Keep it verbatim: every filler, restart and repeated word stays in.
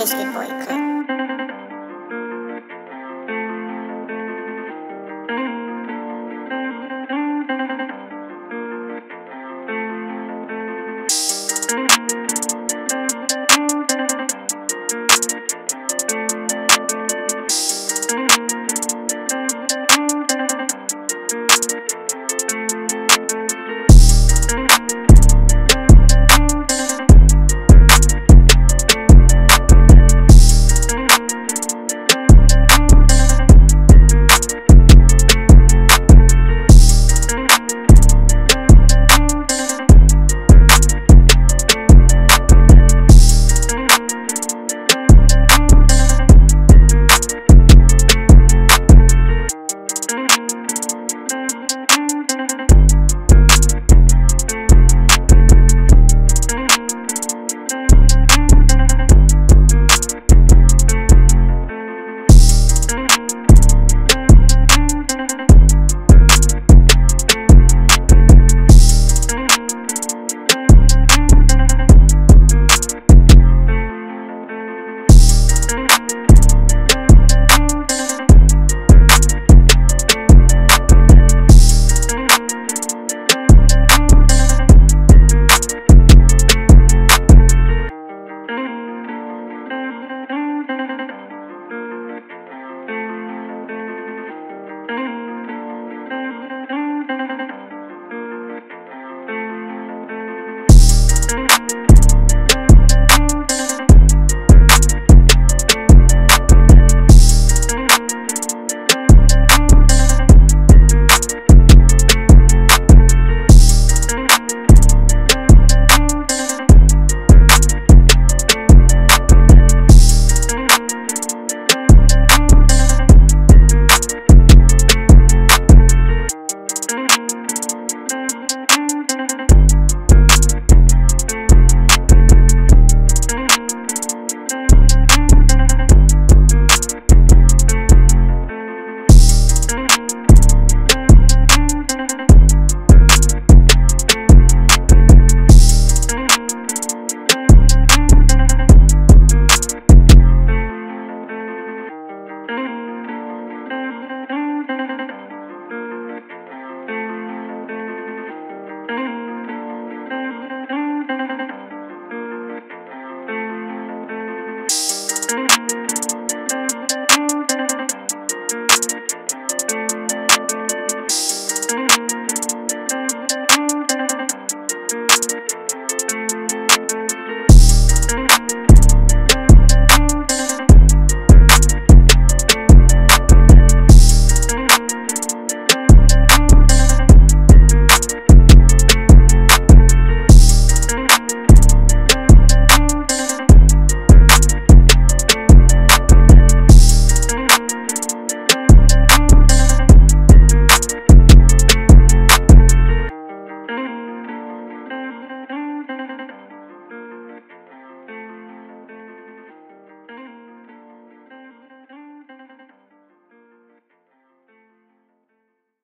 jeśli bójkę. We'll be right back.